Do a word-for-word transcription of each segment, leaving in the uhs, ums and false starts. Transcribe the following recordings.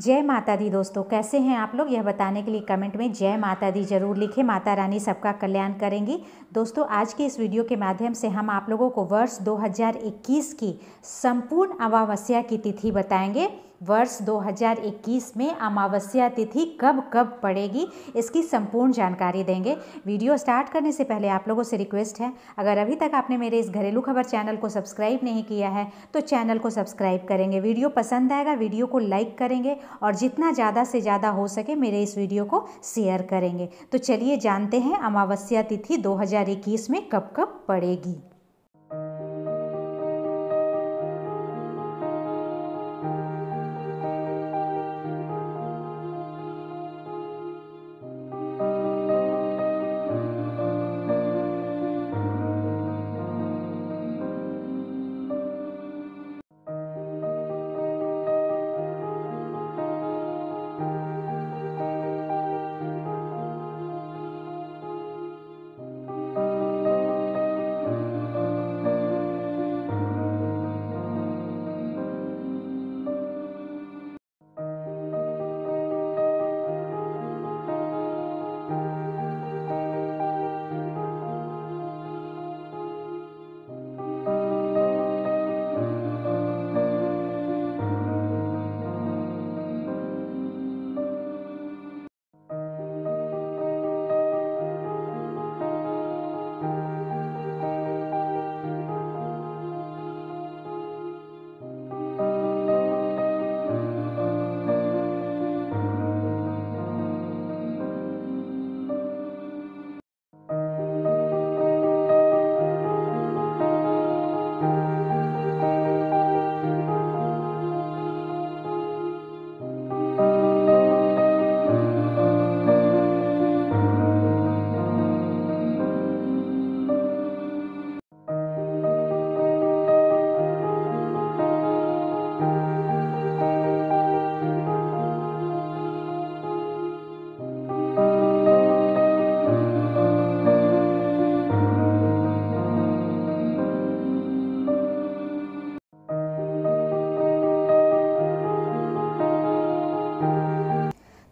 जय माता दी दोस्तों, कैसे हैं आप लोग? यह बताने के लिए कमेंट में जय माता दी जरूर लिखें। माता रानी सबका कल्याण करेंगी। दोस्तों, आज के इस वीडियो के माध्यम से हम आप लोगों को वर्ष दो हज़ार इक्कीस की संपूर्ण अमावस्या की तिथि बताएंगे। वर्ष दो हज़ार इक्कीस में अमावस्या तिथि कब कब पड़ेगी, इसकी संपूर्ण जानकारी देंगे। वीडियो स्टार्ट करने से पहले आप लोगों से रिक्वेस्ट है, अगर अभी तक आपने मेरे इस घरेलू खबर चैनल को सब्सक्राइब नहीं किया है तो चैनल को सब्सक्राइब करेंगे। वीडियो पसंद आएगा, वीडियो को लाइक करेंगे और जितना ज़्यादा से ज़्यादा हो सके मेरे इस वीडियो को शेयर करेंगे। तो चलिए जानते हैं अमावस्या तिथि दो हज़ार इक्कीस में कब कब पड़ेगी।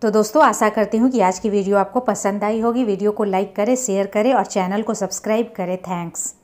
तो दोस्तों, आशा करती हूँ कि आज की वीडियो आपको पसंद आई होगी। वीडियो को लाइक करें, शेयर करें और चैनल को सब्सक्राइब करें। थैंक्स।